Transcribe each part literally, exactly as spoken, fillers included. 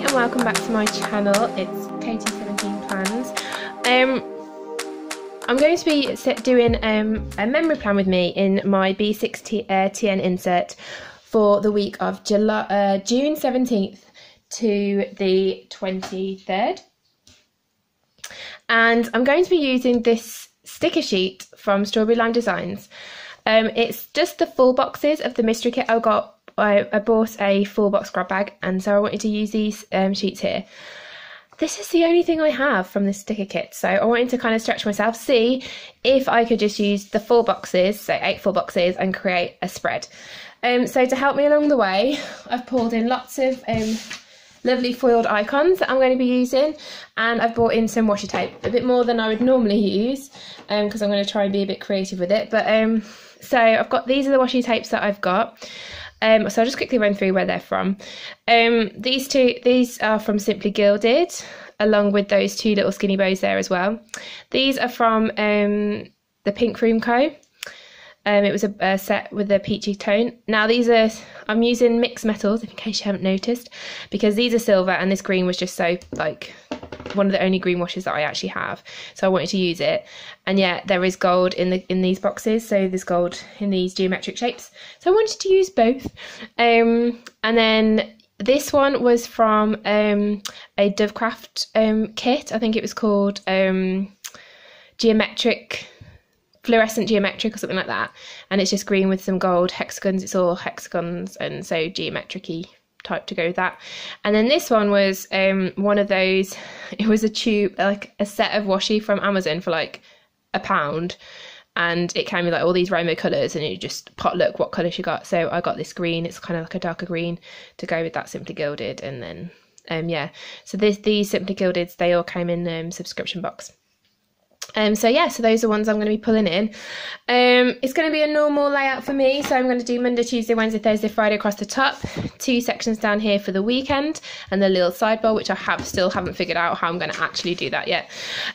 Hi and welcome back to my channel. It's Katie seventeen Plans. Um, I'm going to be doing um, a memory plan with me in my B six T N insert for the week of July, uh, June seventeenth to the twenty-third. And I'm going to be using this sticker sheet from Strawberry Lime Designs. Um, it's just the full boxes of the mystery kit I got. I, I bought a full box grab bag, and so I wanted to use these um, sheets here. This is the only thing I have from this sticker kit, so I wanted to kind of stretch myself, see if I could just use the full boxes, so eight full boxes, and create a spread. Um, so to help me along the way, I've pulled in lots of um, lovely foiled icons that I'm going to be using, and I've brought in some washi tape, a bit more than I would normally use, because um, I'm going to try and be a bit creative with it. But um, so I've got, these are the washi tapes that I've got. Um, so I'll just quickly run through where they're from. Um, these two, these are from Simply Gilded, along with those two little skinny bows there as well. These are from um, The Pink Room Co. Um, it was a, a set with a peachy tone. Now these are, I'm using mixed metals, in case you haven't noticed, because these are silver and this green was just so, like, one of the only green washes that I actually have. So I wanted to use it. And yeah, there is gold in the in these boxes, so there's gold in these geometric shapes. So I wanted to use both. Um, and then this one was from um, a Dovecraft um, kit. I think it was called um, Geometric... fluorescent geometric or something like that, and it's just green with some gold hexagons. It's all hexagons, and so geometric-y type to go with that. And then this one was um one of those, it was a tube, like a set of washi from Amazon for like a pound, and it came with like all these rainbow colours, and you just potluck what colours you got. So I got this green, it's kind of like a darker green to go with that Simply Gilded. And then um yeah, so this, these Simply Gildeds, they all came in um subscription box. Um, so yeah, so those are ones I'm going to be pulling in. Um, it's going to be a normal layout for me, so I'm going to do Monday, Tuesday, Wednesday, Thursday, Friday across the top, two sections down here for the weekend, and the little sidebar, which I have still haven't figured out how I'm going to actually do that yet.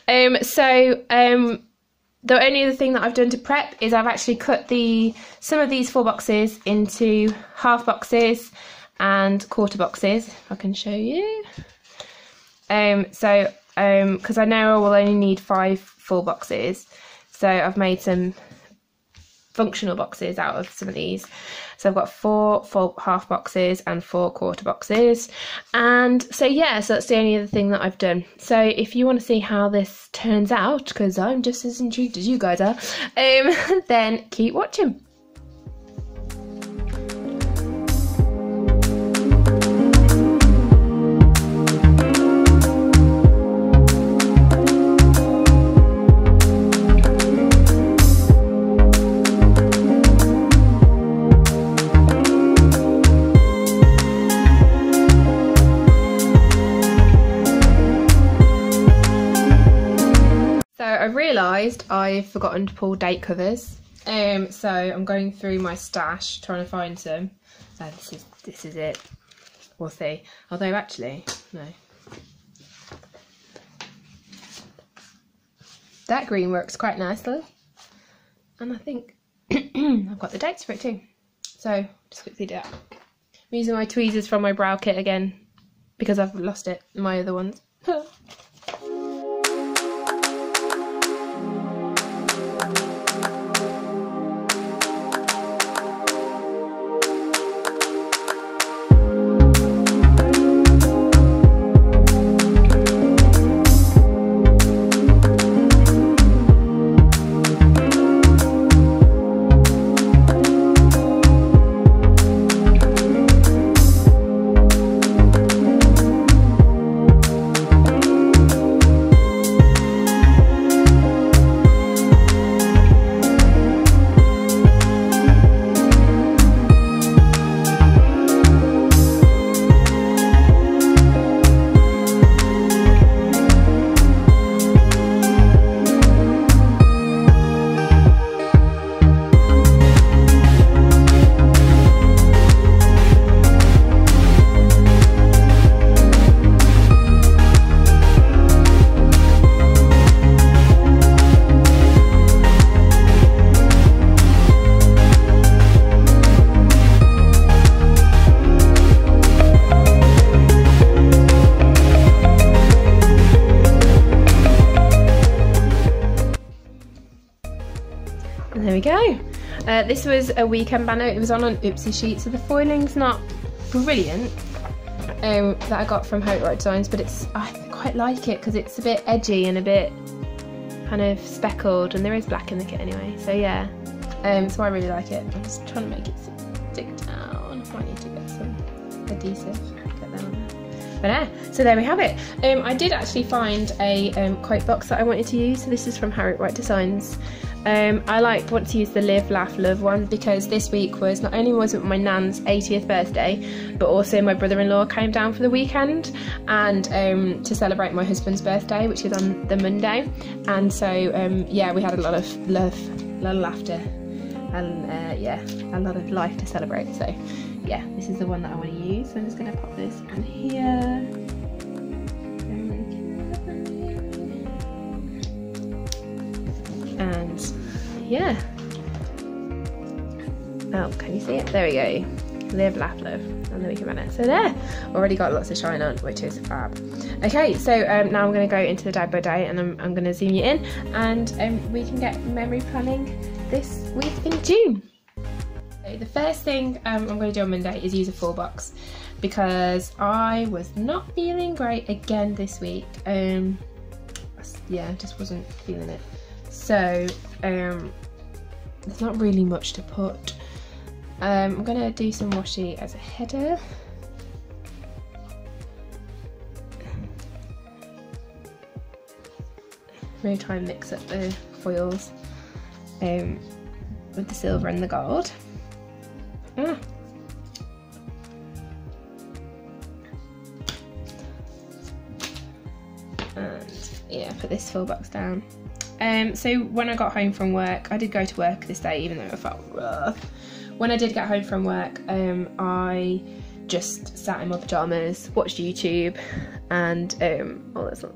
Um, so um, the only other thing that I've done to prep is I've actually cut the some of these four boxes into half boxes and quarter boxes, if I can show you. Um, so because um, I know I will only need five full boxes, so I've made some functional boxes out of some of these. So I've got four full half boxes and four quarter boxes, and so yeah, so that's the only other thing that I've done. So if you want to see how this turns out, because I'm just as intrigued as you guys are, um, then keep watching. I realised I've forgotten to pull date covers, um, so I'm going through my stash trying to find some. So this is this is it. We'll see. Although actually, no, that green works quite nicely, and I think I've got the dates for it too. So just quickly do that. I'm using my tweezers from my brow kit again because I've lost it. My other ones. go. Uh, this was a weekend banner. It was on an oopsie sheet, so the foiling's not brilliant, um, that I got from Harriet Wright Designs, but it's, I quite like it because it's a bit edgy and a bit kind of speckled, and there is black in the kit anyway, so yeah. Um, so I really like it. I'm just trying to make it stick down. I might need to get some adhesive. But yeah, so there we have it. Um, I did actually find a um, quote box that I wanted to use. So this is from Harriet Wright Designs. Um, I like want to use the Live, Laugh, Love one because this week was, not only was it my nan's eightieth birthday, but also my brother-in-law came down for the weekend and um, to celebrate my husband's birthday, which is on the Monday. And so um, yeah, we had a lot of love, a lot of laughter, and uh, yeah, a lot of life to celebrate. So. Yeah, this is the one that I want to use, so I'm just going to pop this in here. And yeah. Oh, can you see it? There we go. Live, laugh, love, and the weekend banner. So there, already got lots of shine on, which is fab. Okay, so um, now I'm going to go into the day by day, and I'm, I'm going to zoom you in, and um, we can get memory planning this week in June. The first thing um, I'm going to do on Monday is use a full box because I was not feeling great again this week. Um, yeah, just wasn't feeling it. So um, there's not really much to put. Um, I'm going to do some washi as a header. I'm going to try and mix up the foils um, with the silver and the gold. Ah. And yeah, put this full box down. Um, so when I got home from work, I did go to work this day even though it felt rough. When I did get home from work, um, I just sat in my pyjamas, watched YouTube, and um, oh, that's not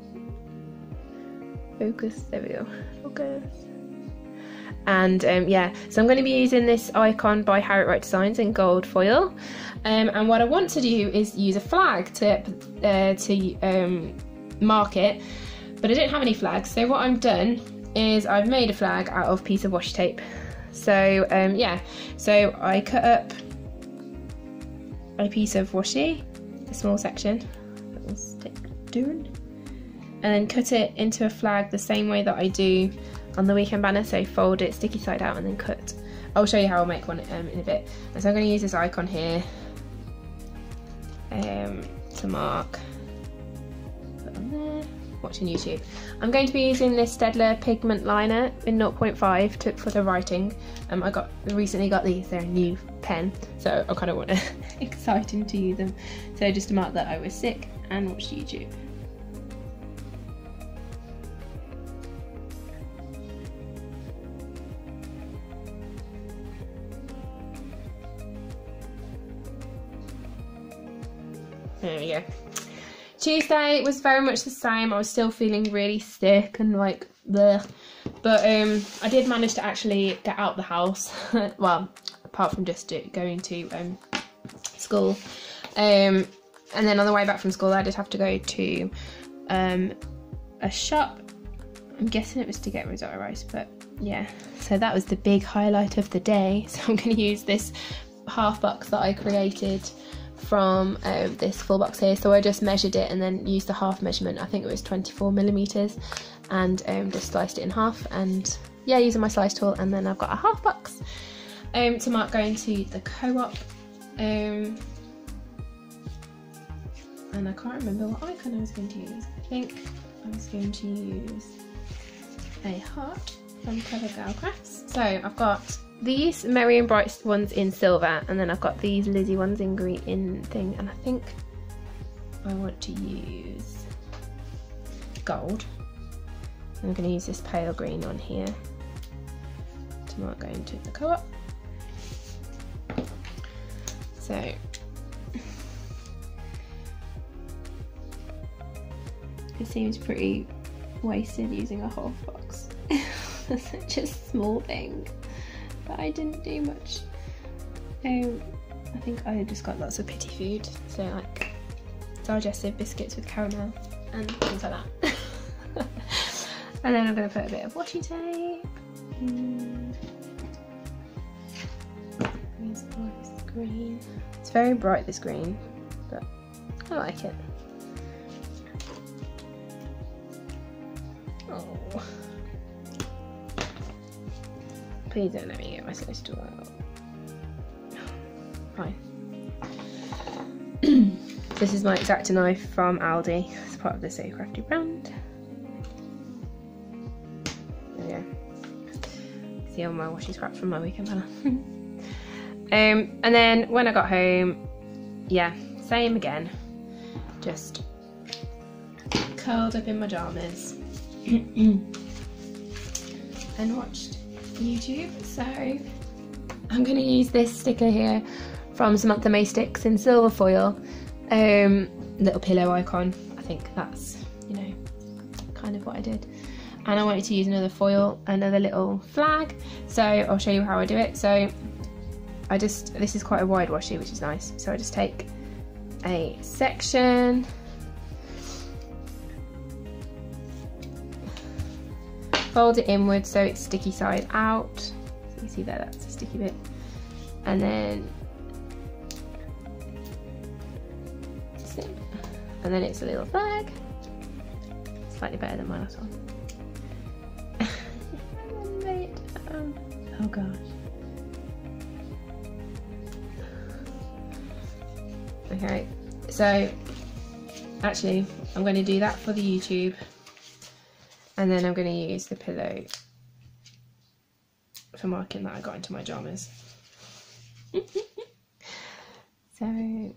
focus, there we go, focus. And um, yeah, so I'm going to be using this icon by Harriet Wright Designs in gold foil. Um, and what I want to do is use a flag to, uh, to um, mark it, but I don't have any flags. So what I've done is I've made a flag out of a piece of washi tape. So um, yeah, so I cut up a piece of washi, a small section, that will stick doing, and then cut it into a flag the same way that I do on the weekend banner, so fold it sticky side out and then cut. I'll show you how I'll make one um, in a bit. And so I'm going to use this icon here um, to mark. Put on there. Watching YouTube. I'm going to be using this Staedtler pigment liner in zero point five to, for the writing. Um, I got recently got these. They're a new pen, so I kind of want to exciting to use them. So just to mark that I was sick and watched YouTube. There we go. Tuesday was very much the same. I was still feeling really sick and like bleh. But um, I did manage to actually get out the house. Well, apart from just going to um, school. Um, and then on the way back from school, I did have to go to um, a shop. I'm guessing it was to get risotto rice, but yeah. So that was the big highlight of the day. So I'm going to use this half box that I created from um, this full box here. So I just measured it and then used the half measurement. I think it was twenty-four millimeters, and um, just sliced it in half, and yeah, using my slice tool, and then I've got a half box um, to mark going to the co-op, um, and I can't remember what icon I was going to use. I think I was going to use a heart from Clever Gal Crafts. So I've got these Merry and Bright ones in silver, and then I've got these Lizzie ones in green in thing, and I think I want to use gold. I'm going to use this pale green on here to mark going to the co-op. So it seems pretty wasted using a whole box. That's such a small thing. But I didn't do much. Um, I think I just got lots of pity food, so like digestive biscuits with caramel and things like that. And then I'm going to put a bit of washi tape. Mm. green. It's very bright, this green, but I like it. Oh. Please don't let me get my snow stool out. Fine. This is my Xacto knife from Aldi. It's part of the So Crafty brand. There we go. See all my washi scraps from my weekend planner. Um, and then when I got home, yeah, same again. Just curled up in my pajamas and watched YouTube. So I'm going to use this sticker here from Samantha May Sticks in silver foil. Um, little pillow icon. I think that's, you know, kind of what I did. And I wanted to use another foil, another little flag. So I'll show you how I do it. So I just, this is quite a wide washi, which is nice. So I just take a section . Fold it inward so it's sticky side out. So you can see there, that's a sticky bit. And then snip. And then it's a little flag. Slightly better than my last one. Oh gosh. Okay, so actually I'm going to do that for the YouTube. And then I'm going to use the pillow for marking that I got into my pajamas. So,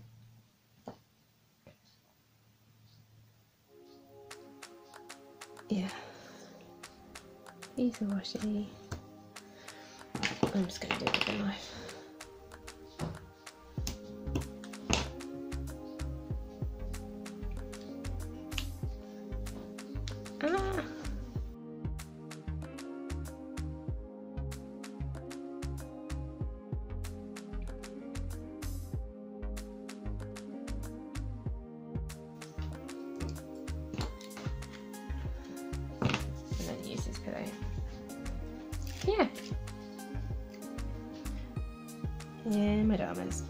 yeah, use the washi. I'm just going to do it with a knife. Yeah. Yeah, my diamonds.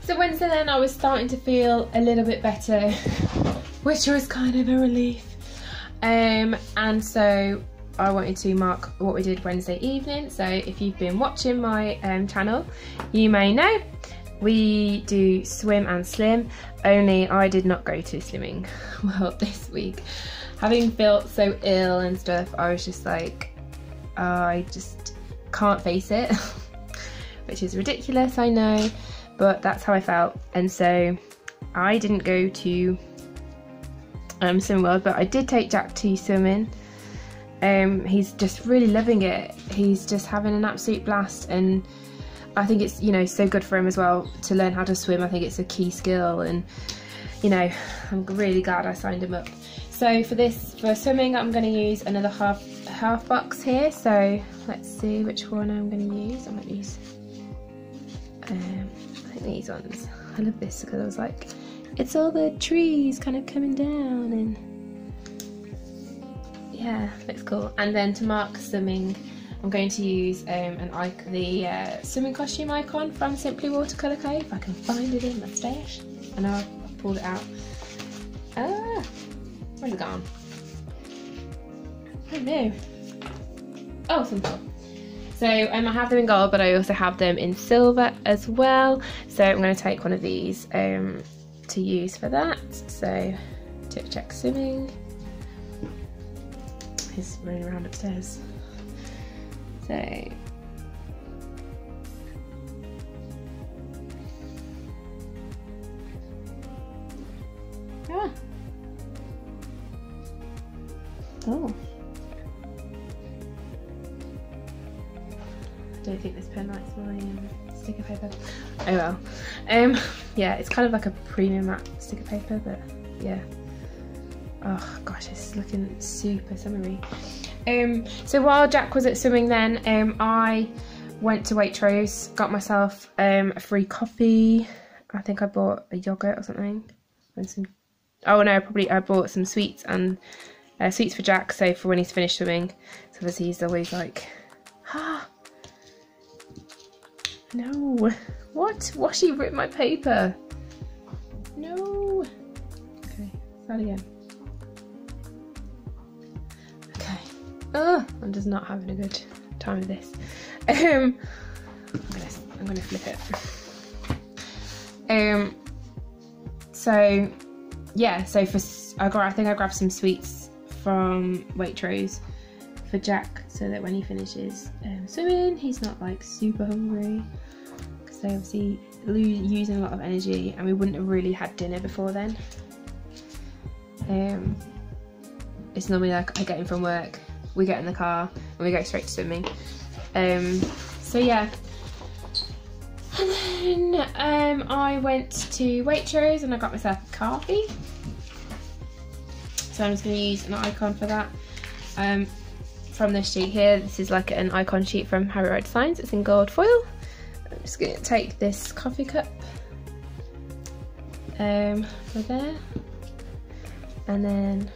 So Wednesday then I was starting to feel a little bit better, which was kind of a relief. Um, and so I wanted to mark what we did Wednesday evening. So if you've been watching my um, channel, you may know we do swim and slim, only I did not go to slimming well this week. Having felt so ill and stuff, I was just like, uh, I just can't face it, which is ridiculous, I know, but that's how I felt. And so I didn't go to Um, swim world, but I did take Jack to swimming. Um, he's just really loving it. He's just having an absolute blast, and I think it's, you know, so good for him as well to learn how to swim. I think it's a key skill, and you know, I'm really glad I signed him up. So for this, for swimming, I'm going to use another half half box here. So let's see which one I'm going to use. I'm going to use um, I think these ones. I love this because I was like, it's all the trees kind of coming down, and yeah, looks cool. And then to mark swimming, I'm going to use um, an icon, the uh, swimming costume icon from Simply Watercolour Co. If I can find it in my stash, I know I've pulled it out. Ah, where's it gone? I don't know. Oh, simple. So um, I have them in gold, but I also have them in silver as well. So I'm going to take one of these. Um, to use for that. So tip check swimming. He's running around upstairs. So ah. Oh, I don't think this pen likes my um, sticker paper. Oh well. Um, yeah, it's kind of like a premium matte sticker paper, but yeah. Oh gosh, it's looking super summery. Um, so while Jack was at swimming then, um, I went to Waitrose, got myself um, a free coffee. I think I bought a yoghurt or something. And some, oh no, probably I bought some sweets and uh, sweets for Jack, so for when he's finished swimming. So obviously he's always like, ah, no, what? Washi ripped my paper. No. Okay, start again. Okay. Oh, I'm just not having a good time with this. Um, I'm gonna, I'm gonna flip it. Um, so yeah, so for I got I think I grabbed some sweets from Waitrose for Jack, so that when he finishes um, swimming, he's not like super hungry, because they obviously using a lot of energy, and we wouldn't have really had dinner before then. Um, it's normally like I get in from work, we get in the car, and we go straight to swimming. Um, so yeah. And then um, I went to Waitrose and I got myself a coffee. So I'm just going to use an icon for that. Um, from this sheet here, this is like an icon sheet from Harriet Wright Designs. It's in gold foil. I'm just going to take this coffee cup um, over there. And then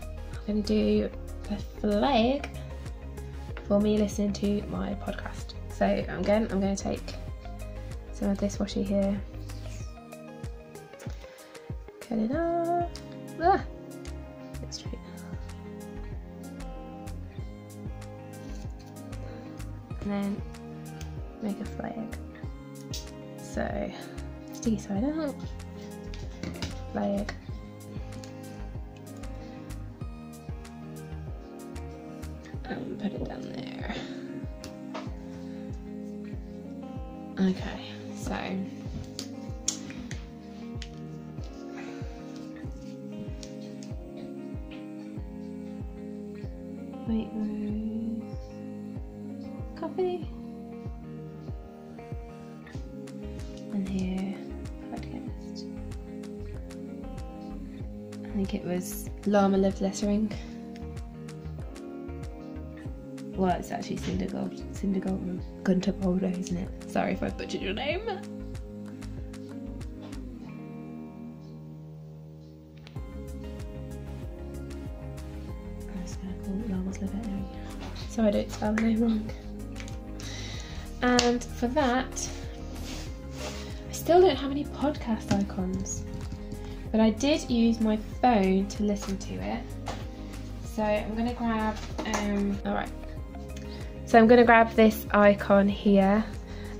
I'm going to do the flag for me listening to my podcast. So again, I'm going to take some of this washi here, cut it off, ah, get straight, and then make a flag. So sticky side out, flag. And put it down there. Okay, so Waitrose coffee, and here podcast. I think it was Llama Loved Lettering. Well, it's actually Cinder Gold, Cinder Gold Gunter Boulder, isn't it? Sorry if I butchered your name. I'm just gonna call it Llama's Lettering, so I don't spell the name wrong. And for that, I still don't have any podcast icons, but I did use my phone to listen to it. So I'm gonna grab. Um, all right. So I'm going to grab this icon here.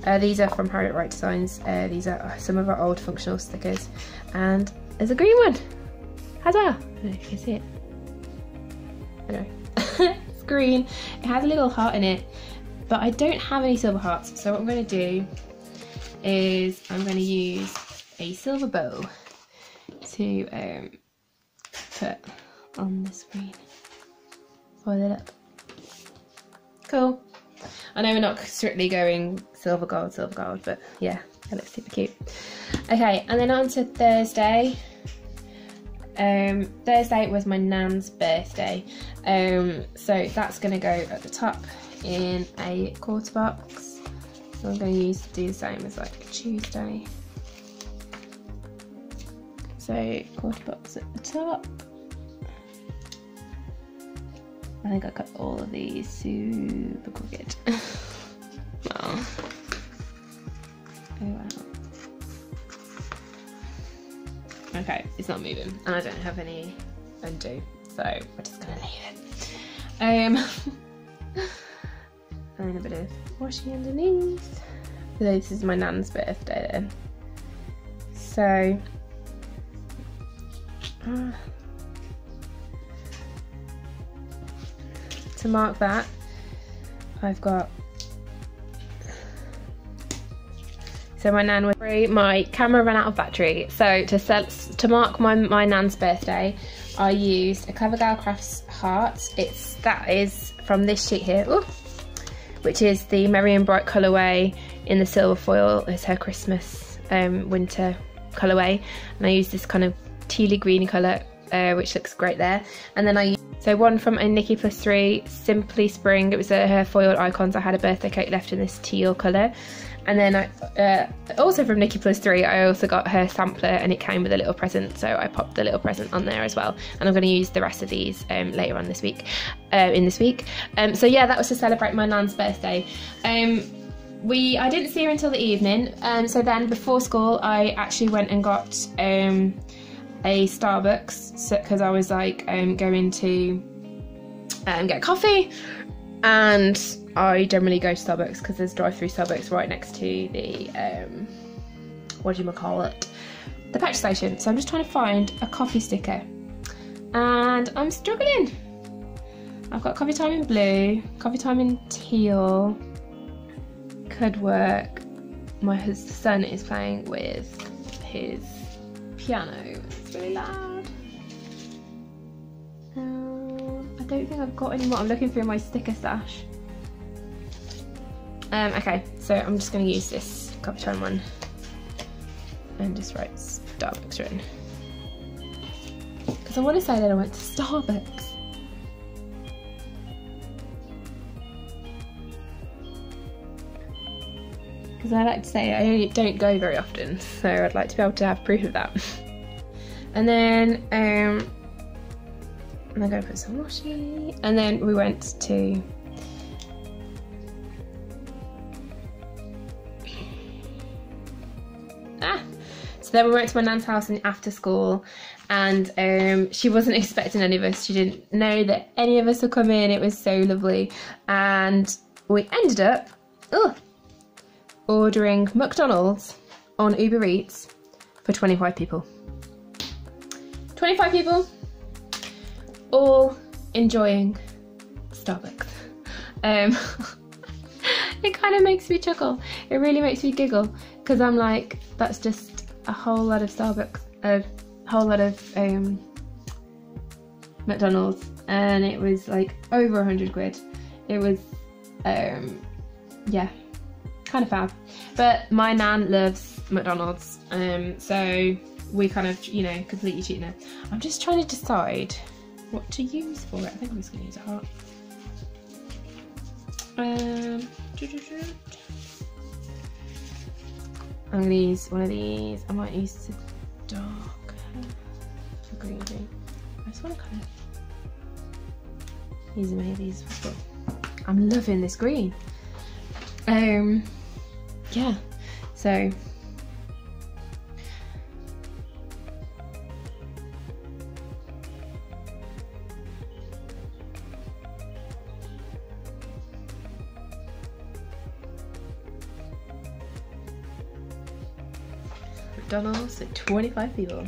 Uh, these are from Harriet Wright Designs. Uh, these are some of our old functional stickers. And there's a green one. Huzzah! I don't know if you can see it. I know. It's green. It has a little heart in it. But I don't have any silver hearts. So what I'm going to do is I'm going to use a silver bow to um, put on the screen. Foil it up. Cool. I know we're not strictly going silver gold, silver gold, but yeah, that looks super cute. Okay, and then on to Thursday. Um, Thursday was my nan's birthday. Um, so that's going to go at the top in a quarter box. So I'm going to use to do the same as like Tuesday. So quarter box at the top. I think I got all of these super crooked. Wow. Oh wow. Okay, it's not moving, and I don't have any undo, so we're just gonna leave it. Um, and a bit of washi underneath. So this is my nan's birthday then. So. Uh, To mark that, I've got, so my nan was free, my camera ran out of battery, so to sell, to mark my, my nan's birthday, I used a Clever Gal Crafts heart. It's, that is from this sheet here, ooh, which is the Merry and Bright colourway in the silver foil. It's her Christmas um, winter colourway, and I used this kind of tealy green colour, uh, which looks great there, and then I used So one from a Nicky Plus Three, Simply Spring. It was uh, her foiled icons. I had a birthday cake left in this teal colour. And then I, uh, also from Nicky Plus Three, I also got her sampler, and it came with a little present, so I popped the little present on there as well. And I'm going to use the rest of these um, later on this week, uh, in this week. Um, so yeah, that was to celebrate my nan's birthday. Um, we I didn't see her until the evening. Um, so then before school, I actually went and got um, a Starbucks because so, I was like um, going to um, get coffee. And I generally go to Starbucks because there's drive-through Starbucks right next to the, um, what do you call it? The petrol station. So I'm just trying to find a coffee sticker and I'm struggling. I've got coffee time in blue, coffee time in teal, could work. My son is playing with his piano. It's really loud. I don't think I've got any more. I'm looking through my sticker stash. Um, okay, so I'm just going to use this coffee time one and just write Starbucks written. Because I want to say that I went to Starbucks. Because I like to say I don't go very often, so I'd like to be able to have proof of that. And then, um... and I'm going to put some washi. And then we went to ah so then we went to my nan's house and after school, and um she wasn't expecting any of us. She didn't know that any of us would come in. It was so lovely, and we ended up ugh, ordering McDonald's on Uber Eats for twenty-five people twenty-five people, all enjoying Starbucks. Um, it kind of makes me chuckle. It really makes me giggle because I'm like, that's just a whole lot of Starbucks, a whole lot of um, McDonald's, and it was like over a hundred quid. It was, um, yeah, kind of fab. But my nan loves McDonald's, um, so we kind of, you know, completely cheating her. I'm just trying to decide what to use for it. I think I'm just going to use a heart. Um, I'm going to use one of these. I might use the dark the green green. I just want to kind of use many of these as well. I'm loving this green. Um, yeah. So McDonald's at twenty-five people.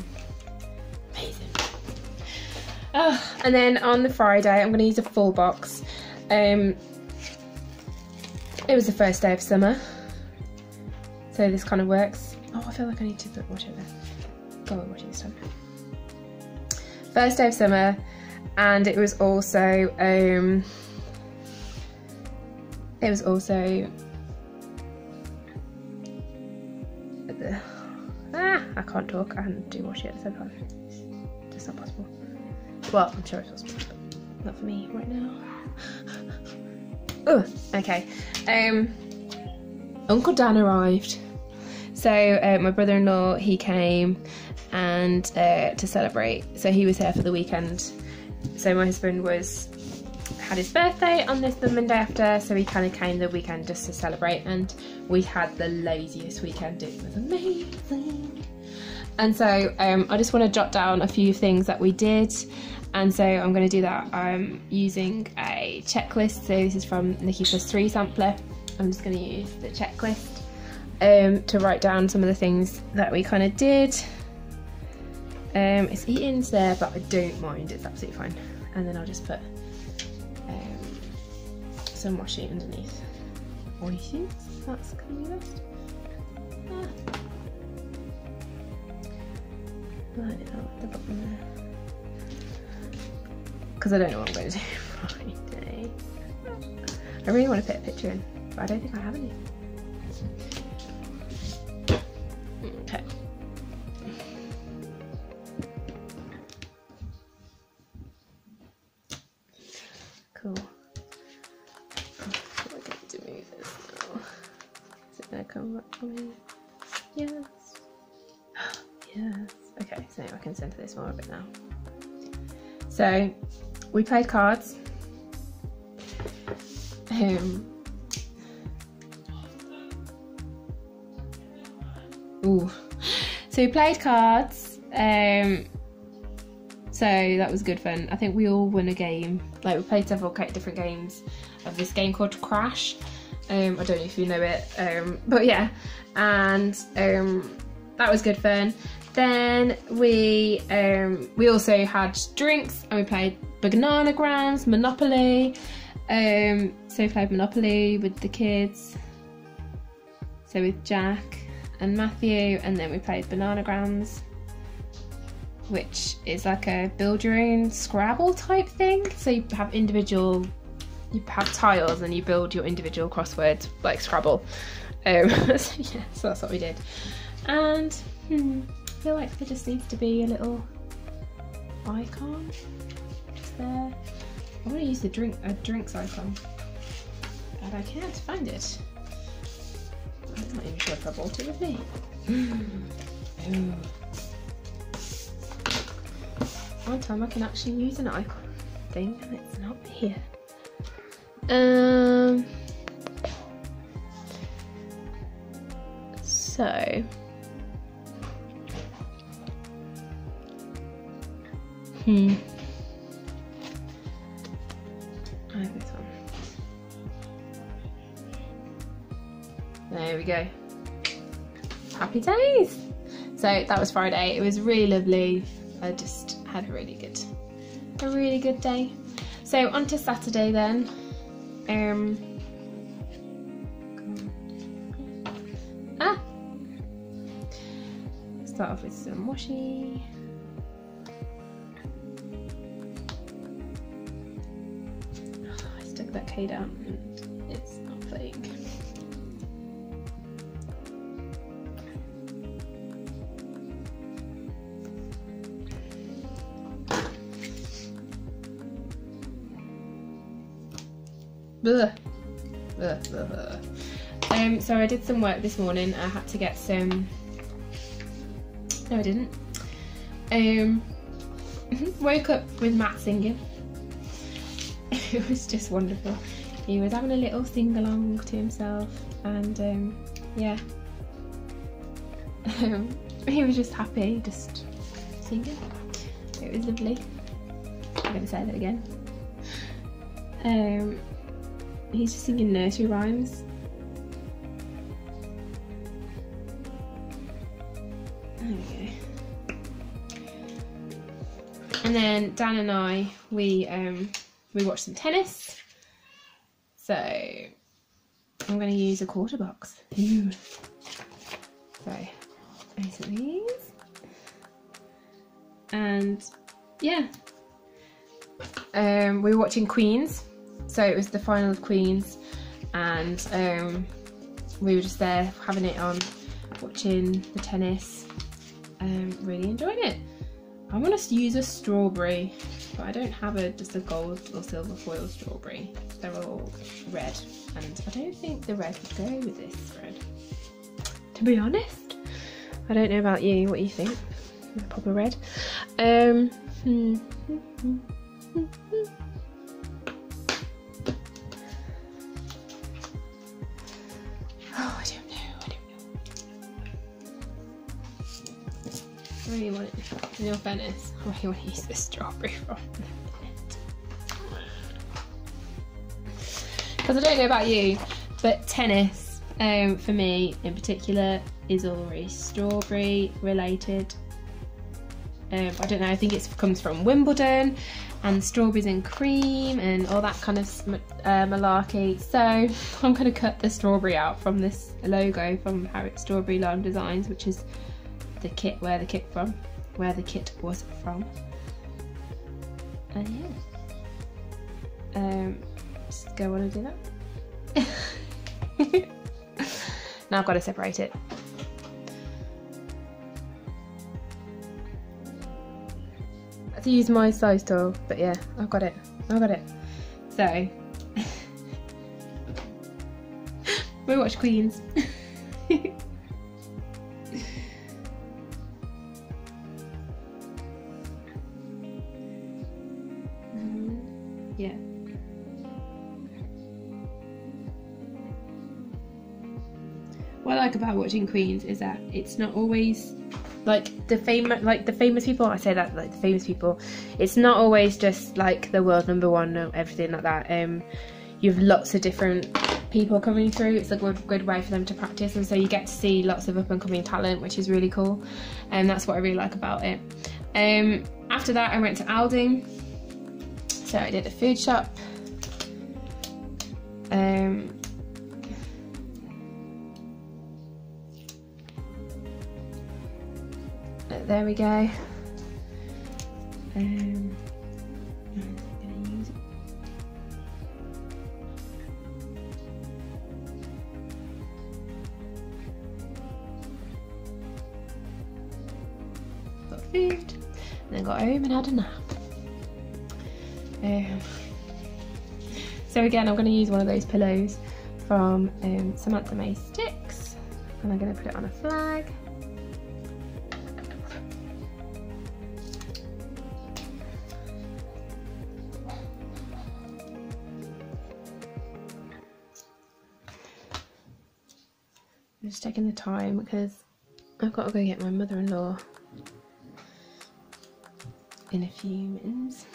Amazing. Oh, and then on the Friday, I'm going to use a full box. Um, it was the first day of summer, so this kind of works. Oh, I feel like I need to put water in there. Go on, water this time. First day of summer, and it was also, um, it was also, I can't talk and do washi at the same time. It's just not possible. Well, I'm sure it's possible, but not for me right now. Oh, okay. Um, Uncle Dan arrived. So uh, my brother-in-law, he came and uh, to celebrate. So he was here for the weekend. So my husband was had his birthday on this the Monday after, so he kind of came the weekend just to celebrate, and we had the laziest weekend. It was amazing. And so um, I just want to jot down a few things that we did, and so I'm going to do that um, using a checklist. So this is from Nicky Plus Three sampler. I'm just going to use the checklist um, to write down some of the things that we kind of did. Um, it's eaten there, but I don't mind. It's absolutely fine. And then I'll just put um, some washi underneath. Washi, that's going to be best. Ah. Line it out at the bottom there. Because I don't know what I'm going to do Friday. I really want to put a picture in, but I don't think I have any. Okay. work for me. Yes. Yes. Okay, so I can centre this one a bit now. So we played cards. Um, ooh. So we played cards. Um, so that was good fun. I think we all won a game. Like, we played several different games of this game called Crash. Um, I don't know if you know it, um, but yeah. And um, that was good fun. Then we um, we also had drinks and we played Banana Grams, Monopoly. Um, so we played Monopoly with the kids, so with Jack and Matthew, and then we played Banana Grams, which is like a build your own Scrabble type thing. So you have individual, you have tiles and you build your individual crosswords like Scrabble. Um, so yeah, so that's what we did. And hmm, I feel like there just needs to be a little icon just there. I want to use the drink a drinks icon, but I can't find it. I'm not even sure if I bought it with me. One time I can actually use an icon thing and it's not here. Um. So. Hmm. I have this one. There we go. Happy days. So that was Friday. It was really lovely. I just had a really good, a really good day. So on to Saturday then. Um. Ah. Start off with some washi. That K down and it's not playing. Um, so I did some work this morning. I had to get some. No, I didn't. Um, woke up with Matt singing. It was just wonderful. He was having a little sing-along to himself and um, yeah, um, he was just happy, just singing. It was lovely. I'm going to say that again. Um, he's just singing nursery rhymes. There we go. And then Dan and I, we um, We watched some tennis, so I'm going to use a quarter box. Ooh. So, these are these, and yeah, um, we were watching Queens, so it was the final of Queens, and um, we were just there having it on, watching the tennis, um, really enjoying it. I want to use a strawberry, but I don't have a just a gold or silver foil strawberry. They're all red, and I don't think the red would go with this red. To be honest, I don't know about you. What do you think? The proper red. Um, hmm, hmm, hmm, hmm, hmm. Oh, I don't know. I don't know. I really want it. In all fairness, I really want to use this strawberry from because I don't know about you, but tennis, um, for me in particular, is always strawberry related. Um, I don't know, I think it comes from Wimbledon and strawberries and cream and all that kind of uh, malarkey. So I'm going to cut the strawberry out from this logo from Harriet Strawberry Lime Designs, which is the kit where the kit from. where the kit was from. And yeah, um, just go on and do that. Now I've got to separate it. I have to use my size tool, but yeah, I've got it, I've got it. So, we watch Queens. what I like about watching Queens is that it's not always like the famous like the famous people I say that like the famous people it's not always just like the world number one and everything like that. Um you've lots of different people coming through. It's a good, good way for them to practice, and so you get to see lots of up-and-coming talent, which is really cool, and that's what I really like about it. Um after that I went to Aldi, so I did a food shop. Um there we go. Um and then got home and had a nap. Um, so again, I'm going to use one of those pillows from um, Samantha May Sticks, and I'm going to put it on a flag. I'm just taking the time because I've got to go get my mother-in-law in a few minutes.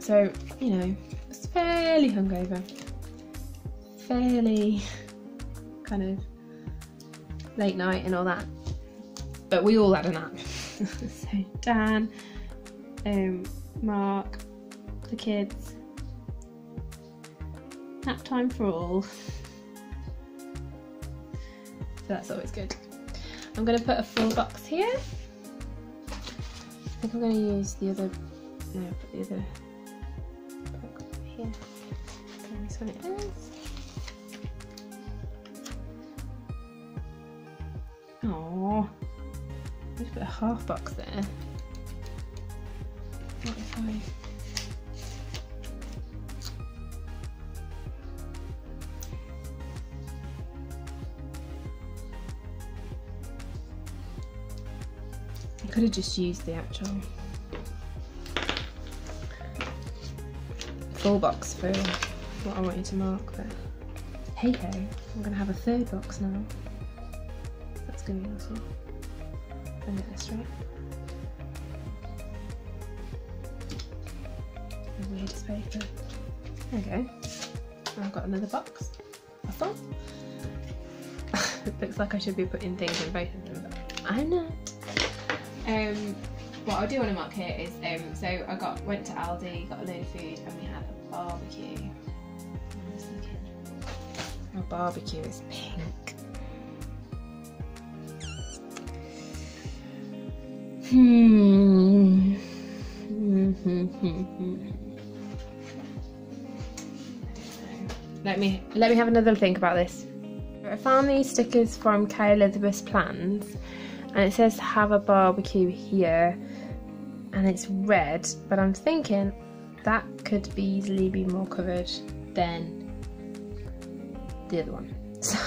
So, you know, it's fairly hungover, fairly kind of late night and all that, but we all had a nap. So Dan, um, Mark, the kids, nap time for all. So that's always good. I'm going to put a full box here. I think I'm going to use the other, no, put the other box here. This one it is. Aww. I just put a half box there. What if I... could have just used the actual full box for what I wanted to mark, but hey ho, I'm going to have a third box now. That's going to be awesome. Let me get this right. The weirdest paper. There we go. I've got another box. I thought. It looks like I should be putting things in both of them, but I'm not. Um, what I do want to mark here is, um, so I got went to Aldi, got a load of food, and we had a barbecue. Our barbecue is pink. Hmm. let me let me have another think about this. I found these stickers from KELizabeth Plans. And it says have a barbecue here, and it's red, but I'm thinking that could be easily be more covered than the other one. So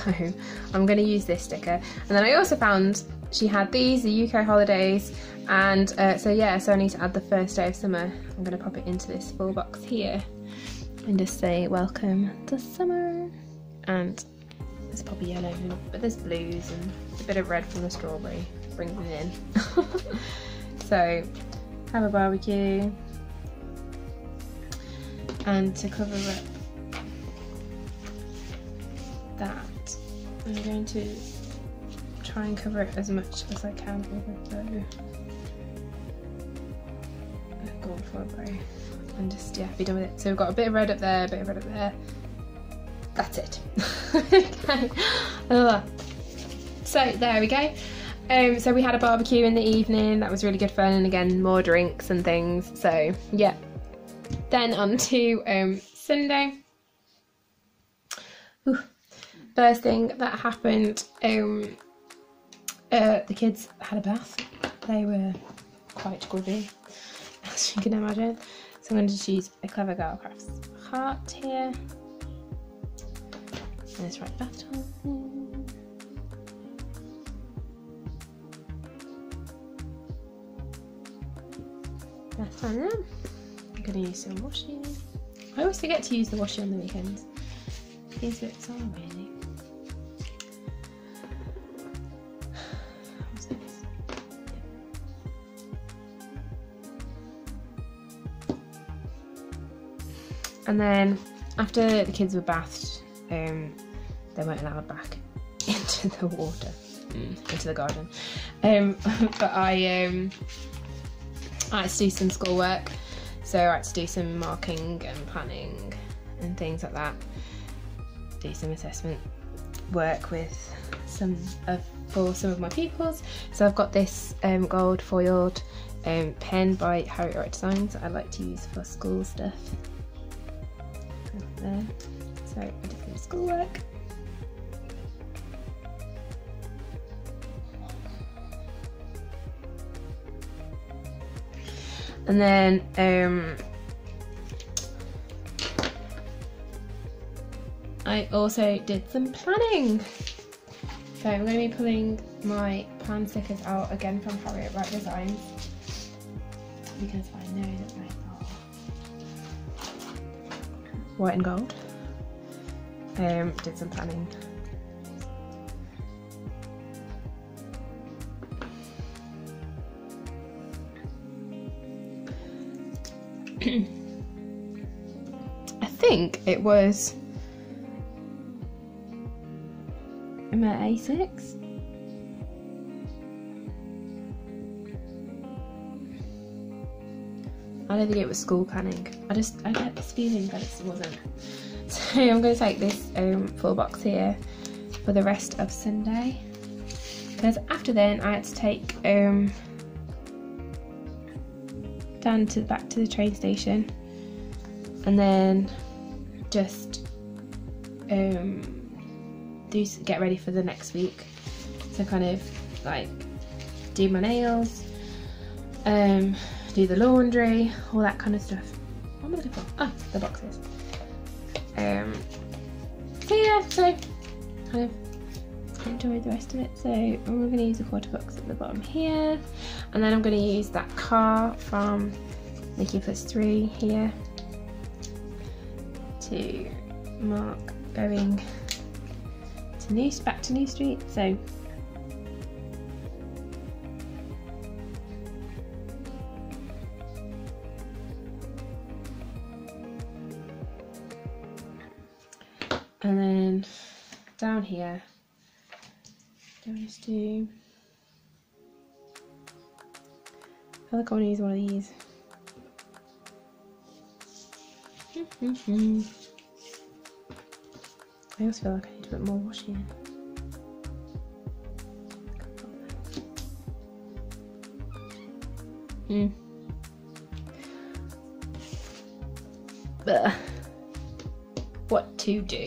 I'm going to use this sticker. And then I also found she had these, the U K holidays, and uh, so yeah, so I need to add the first day of summer. I'm going to pop it into this full box here and just say welcome to summer. And there's probably yellow, but there's blues and a bit of red from the strawberry brings it in. So have a barbecue, and to cover up that I'm going to try and cover it as much as I can with a gold foil bow and just yeah be done with it. So we've got a bit of red up there, a bit of red up there. That's it. Okay. Ugh. So there we go. Um, so we had a barbecue in the evening. That was really good fun, and again more drinks and things. So yeah. Then on to um, Sunday. Ooh. First thing that happened, um, uh, the kids had a bath. They were quite grubby, as you can imagine. So I'm going to just use a Clever Gal Crafts heart here. And it's right back on. That's fine then. I'm going to use some washi. I always forget to use the washi on the weekends. These bits are really. What's this? Yeah. And then after the kids were bathed, um, they weren't allowed back into the water, mm. into the garden. Um, but I, um, I had to do some schoolwork. So I had to do some marking and planning and things like that. Do some assessment work with some of, for some of my pupils. So I've got this um, gold foiled um, pen by Harriet Wright Designs that I like to use for school stuff. There. So I did some schoolwork. And then um, I also did some planning. So I'm going to be pulling my plan stickers out again from Harriet Wright Designs because I know that they are white and gold. Um, did some planning. I think it was I'm at A six. I don't think it was school planning. I just I get this feeling that it wasn't. So I'm going to take this um, full box here for the rest of Sunday because after then I had to take um, down to back to the train station and then just um, do get ready for the next week. So kind of like do my nails, um, do the laundry, all that kind of stuff. What am I looking for? Ah, the boxes. Um, so yeah, so kind of enjoyed the rest of it. So I'm going to use a quarter box at the bottom here, and then I'm going to use that car from Nicky Plus Three here to mark going to New back to New Street. So and then down here. I'm just do. I feel like I want to use one of these. I also feel like I need a bit more washing. Hmm. But what to do?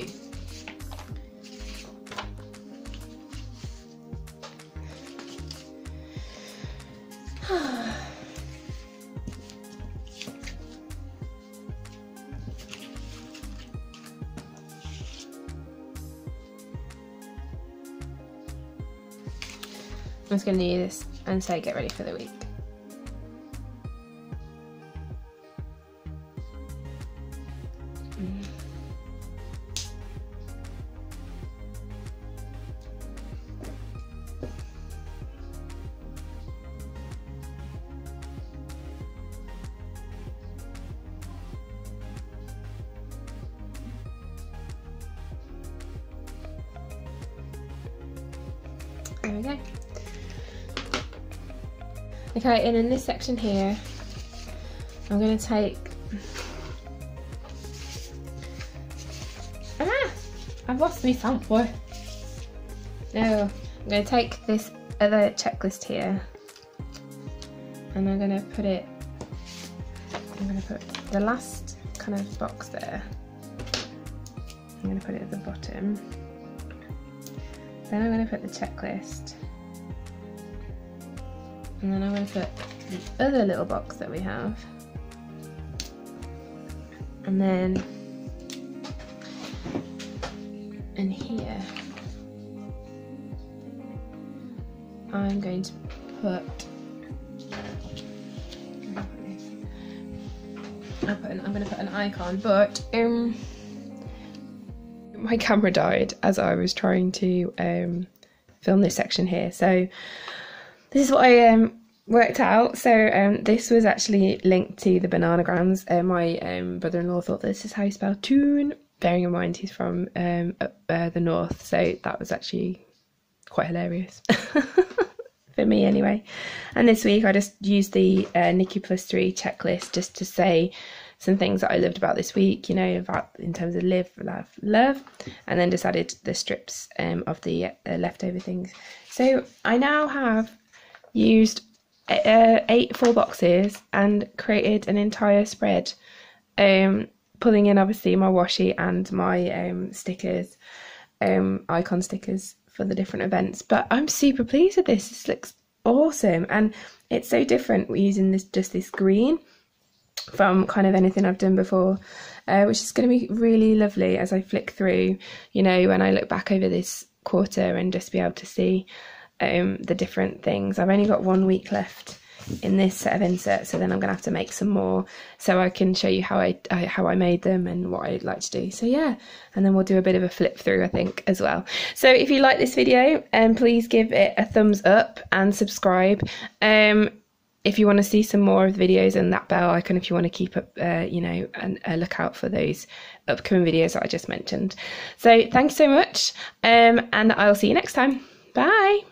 I'm just going to do this and say get ready for the week. Mm. There we go. Okay, and in this section here, I'm going to take, ah, I've lost my sample. No, I'm going to take this other checklist here, and I'm going to put it, I'm going to put the last kind of box there, I'm going to put it at the bottom, then I'm going to put the checklist. And then I'm going to put the other little box that we have, and then in here I'm going to put I'll put an I'm gonna put an icon, but um my camera died as I was trying to um film this section here. So this is what I um worked out. So um this was actually linked to the bananagrams. Uh, my um brother-in-law thought this is how you spell tune, bearing in mind he's from um up, uh, the north, so that was actually quite hilarious for me anyway. And this week I just used the uh, Nicky Plus Three checklist just to say some things that I loved about this week, you know, about in terms of live, love, love, and then just added the strips um of the uh, leftover things. So I now have used uh, eight full boxes and created an entire spread, um pulling in obviously my washi and my um stickers, um icon stickers for the different events. But I'm super pleased with this. This looks awesome, and it's so different. We're using this just this green from kind of anything I've done before, uh, which is going to be really lovely as I flick through, you know, when I look back over this quarter, and just be able to see um the different things. I've only got one week left in this set of inserts, so then I'm gonna have to make some more so I can show you how I uh, how I made them and what I'd like to do. So yeah, and then we'll do a bit of a flip through I think as well. So if you like this video, and um, please give it a thumbs up and subscribe. Um if you want to see some more of the videos, and that bell icon if you want to keep up uh, you know, and uh, look out for those upcoming videos that I just mentioned. So thanks so much, um and I'll see you next time. Bye.